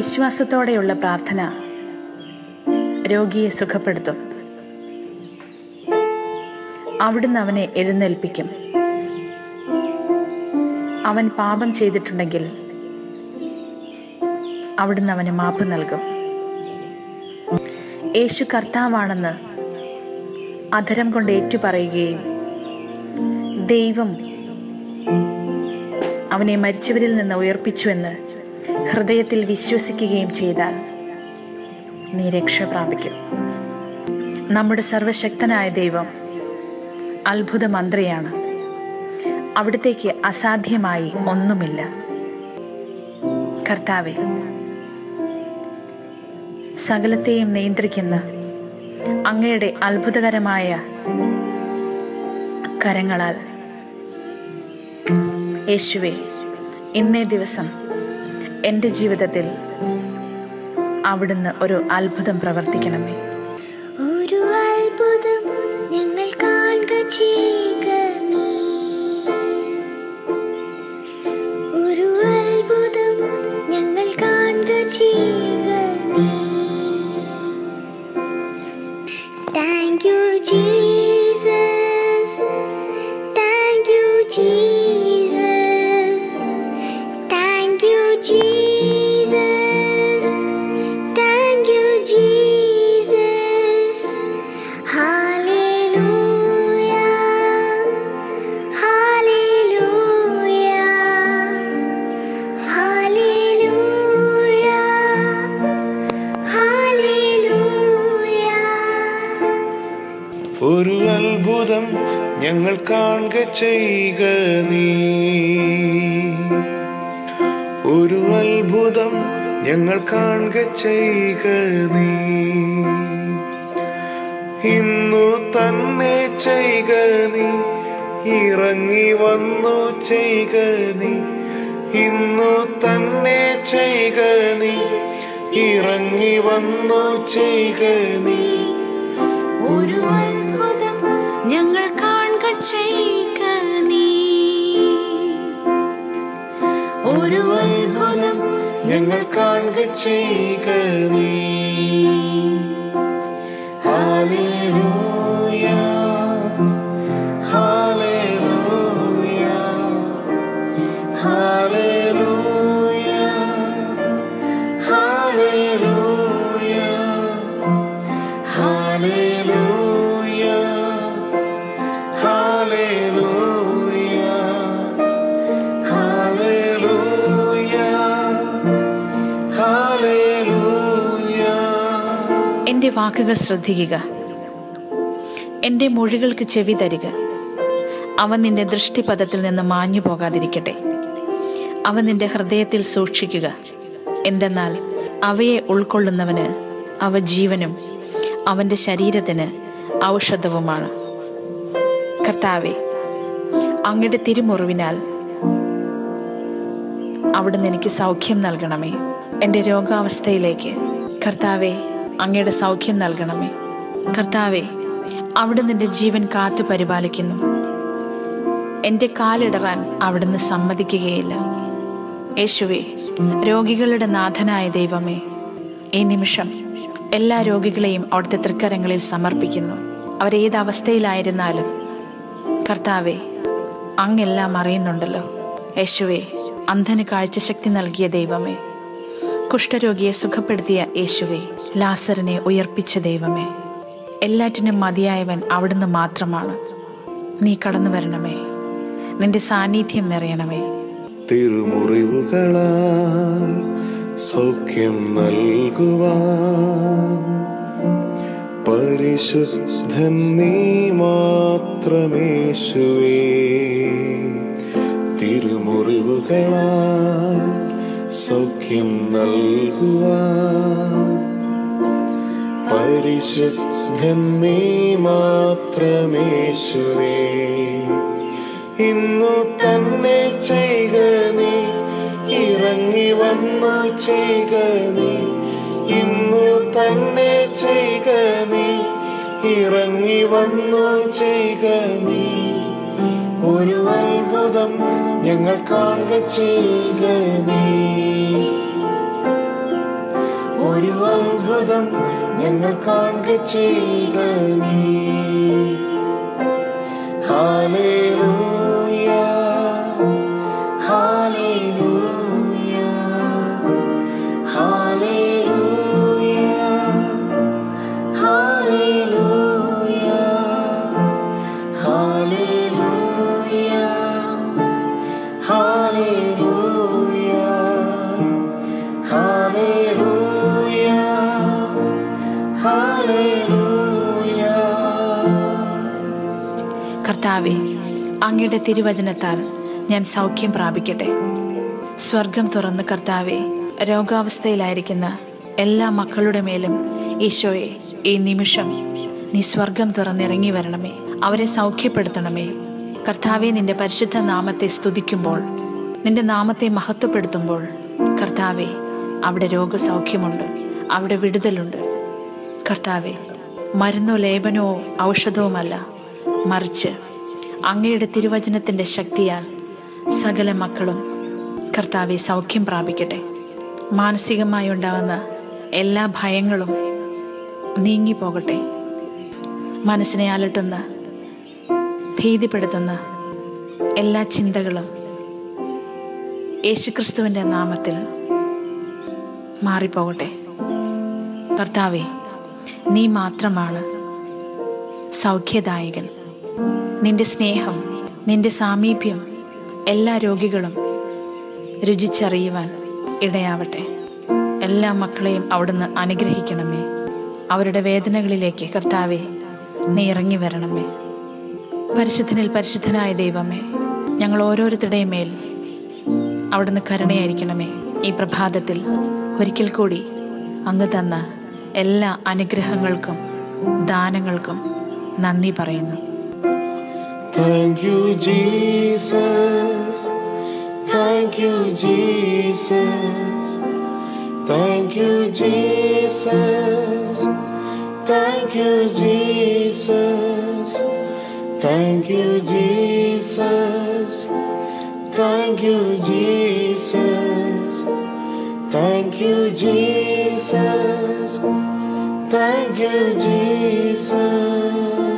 വിശ്വാസത്തോടെയുള്ള പ്രാർത്ഥന രോഗിയെ സുഖപ്പെടുത്തും. അവിടുന്ന് അവനെ എഴുന്നേൽപ്പിക്കും. അവൻ പാപം ചെയ്തിട്ടുണ്ടെങ്കിൽ അവിടുന്ന് അവന് മാപ്പ് നൽകും. യേശു കർത്താവാണെന്ന് അധരം കൊണ്ട് ഏറ്റുപറയുകയും ദൈവം അവനെ മരിച്ചവരിൽ നിന്ന് ഉയർപ്പിച്ചുവെന്ന് ഹൃദയത്തിൽ വിശ്വസിക്കുകയും ചെയ്താൽ നീ രക്ഷ പ്രാപിക്കും. നമ്മുടെ സർവശക്തനായ ദൈവം അത്ഭുത മന്ത്രിയാണ്. അവിടത്തേക്ക് അസാധ്യമായി ഒന്നുമില്ല. കർത്താവെ, സകലത്തെയും നിയന്ത്രിക്കുന്ന അങ്ങയുടെ അത്ഭുതകരമായ കരങ്ങളാൽ യേശുവെ, ഇന്നേ ദിവസം എൻ്റെ ജീവിതത്തിൽ അവിടുന്ന് ഒരു അത്ഭുതം പ്രവർത്തിക്കണമേ. ഒരു അത്ഭുതം ഞങ്ങൾ കാണുക ചെയ്യുക. ഒരു അത്ഭുതം ഞങ്ങൾ കാണുക ചെയ്യുക. Thank you Jesus, thank you Jesus, thank you Jesus, thank you Jesus. Hallelujah, hallelujah, hallelujah, hallelujah. ഒരു അത്ഭുതം ഞങ്ങൾ കാണുക ചെയ്യുക നീ. ഒരു അത്ഭുതം ഞങ്ങൾ കാണുക ചെയ്യുക നീ. ഇന്നു തന്നെ ചെയ്യുക നീ. ഇറങ്ങി വന്നു ചെയ്യുക നീ. ഇന്നു തന്നെ ചെയ്യുക നീ. ഇറങ്ങി വന്നു ചെയ്യുക നീ. ഒരു അത്ഭുതം ഞങ്ങൾ കാണുക ചെയ്യുക നീ. ഒരു അത്ഭുതം ഞങ്ങൾ കാണുക ചെയ്യുക നീ. ഹല്ലേലൂയ, ഹല്ലേലൂയ, ഹല്ലേലൂയ, ഹല്ലേലൂയ, ഹല്ലേലൂയ, ഹല്ലേലൂയ, ഹല്ലേലൂയ, ഹല്ലേലൂയ. എൻ്റെ വാക്കുകൾ ശ്രദ്ധിക്കുക. എൻ്റെ മൊഴികൾക്ക് ചെവി തരിക. അവൻ നിന്റെ ദൃഷ്ടിപഥത്തിൽ നിന്ന് മാഞ്ഞു പോകാതിരിക്കട്ടെ. അവൻ നിന്റെ ഹൃദയത്തിൽ സൂക്ഷിക്കുക. എന്തെന്നാൽ അവയെ ഉൾക്കൊള്ളുന്നവന് അവ ജീവനും അവൻ്റെ ശരീരത്തിന് ഔഷധവുമാണ്. കർത്താവെ, അങ്ങയുടെ തിരുമുറിവിനാൽ അവിടുന്ന് എനിക്ക് സൗഖ്യം നൽകണമേ. എൻ്റെ രോഗാവസ്ഥയിലേക്ക് കർത്താവെ അങ്ങയുടെ സൗഖ്യം നൽകണമേ. കർത്താവെ, അവിടുന്ന് എൻ്റെ ജീവൻ കാത്തു പരിപാലിക്കുന്നു. എൻ്റെ കാലിടറാൻ അവിടുന്ന് സമ്മതിക്കുകയില്ല. യേശുവെ, രോഗികളുടെ നാഥനായ ദൈവമേ, ഈ നിമിഷം എല്ലാ രോഗികളെയും അവിടുത്തെ തൃക്കരങ്ങളിൽ സമർപ്പിക്കുന്നു. അവരേതവസ്ഥയിലായിരുന്നാലും കർത്താവെ, അങ്ങെല്ലാം അറിയുന്നുണ്ടല്ലോ. യേശുവെ, അന്ധന് കാഴ്ചശക്തി നൽകിയ ദൈവമേ, കുഷ്ഠരോഗിയെ സുഖപ്പെടുത്തിയ യേശുവെ, ലാസറിനെ ഉയർപ്പിച്ച ദൈവമേ, എല്ലാറ്റിനും മതിയായവൻ അവിടുന്ന് മാത്രമാണ്. നീ കടന്നു വരണമേ. നിന്റെ സാന്നിധ്യം നിറയണമേ. തിരുമുറിവുകളാൽ സൗഖ്യം നൽകുവാൻ പരിശുദ്ധൻ നീ മാത്രമേശുവേ. തിരുമുറിവുകളാൽ സൗഖ്യം നൽകുവാൻ പരിശുദ്ധൻ നീ മാത്രമേശുവേ. ഇന്നു തന്നെ ചെയ്യുക നീ. ഇറങ്ങി വന്നു ചെയ്യുക നീ. ഇന്നു തന്നെ ചെയ്യുക നീ. ഇറങ്ങി വന്നു ചെയ്യുക നീ. ഒരു അത്ഭുതം ഞങ്ങൾ കാണുക ചെയ്യുക നീ. ഒരു അത്ഭുതം ഞങ്ങൾ കാണുക ചെയ്യണമേ. ഹല്ലേലൂയ, ഹല്ലേലൂയ, ഹല്ലേലൂയ, ഹല്ലേലൂയ, ഹല്ലേലൂയ, ഹല്ലേലൂയ, ഹല്ലേലൂയ. കർത്താവേ, അങ്ങയുടെ തിരുവചനത്താൽ ഞാൻ സൗഖ്യം പ്രാപിക്കട്ടെ. സ്വർഗം തുറന്ന് കർത്താവേ, രോഗാവസ്ഥയിലായിരിക്കുന്ന എല്ലാ മക്കളുടെ മേലും ഈശോയെ ഈ നിമിഷം നീ സ്വർഗം തുറന്നിറങ്ങി വരണമേ, അവരെ സൗഖ്യപ്പെടുത്തണമേ. കർത്താവെ, നിന്റെ പരിശുദ്ധ നാമത്തെ സ്തുതിക്കുമ്പോൾ, നിന്റെ നാമത്തെ മഹത്വപ്പെടുത്തുമ്പോൾ കർത്താവെ, അവിടെ രോഗസൗഖ്യമുണ്ട്, അവിടെ വിടുതലുണ്ട്. കർത്താവെ, മരുന്നോ ലേപനമോ ഔഷധവുമല്ല, മറിച്ച് അങ്ങയുടെ തിരുവചനത്തിൻ്റെ ശക്തിയാൽ സകല മക്കളും കർത്താവെ സൗഖ്യം പ്രാപിക്കട്ടെ. മാനസികമായി ഉണ്ടാകുന്ന എല്ലാ ഭയങ്ങളും നീങ്ങിപ്പോകട്ടെ. മനസ്സിനെ അലട്ടുന്ന, ഭീതിപ്പെടുത്തുന്ന എല്ലാ ചിന്തകളും യേശുക്രിസ്തുവിൻ്റെ നാമത്തിൽ മാറിപ്പോകട്ടെ. കർത്താവെ, നീ മാത്രമാണ് സൗഖ്യദായകൻ. നിന്റെ സ്നേഹം, നിന്റെ സാമീപ്യം എല്ലാ രോഗികളും രുചിച്ചറിയുവാൻ ഇടയാവട്ടെ. എല്ലാ മക്കളെയും അവിടുന്ന് അനുഗ്രഹിക്കണമേ. അവരുടെ വേദനകളിലേക്ക് കർത്താവെ നീ ഇറങ്ങി വരണമേ. പരിശുദ്ധനിൽ പരിശുദ്ധനായ ദൈവമേ, ഞങ്ങൾ ഓരോരുത്തരുടെയും മേൽ അവിടുന്ന് കരുണയായിരിക്കണമേ. ഈ പ്രഭാതത്തിൽ ഒരിക്കൽ കൂടി അങ്ങ് തന്ന എല്ലാ അനുഗ്രഹങ്ങൾക്കും ദാനങ്ങൾക്കും നന്ദി പറയുന്നു. Thank you, Jesus. Thank you, Jesus. Thank you, Jesus. Thank you, Jesus. Thank you, Jesus. Thank you, Jesus. Thank you, Jesus. Thank you, Jesus.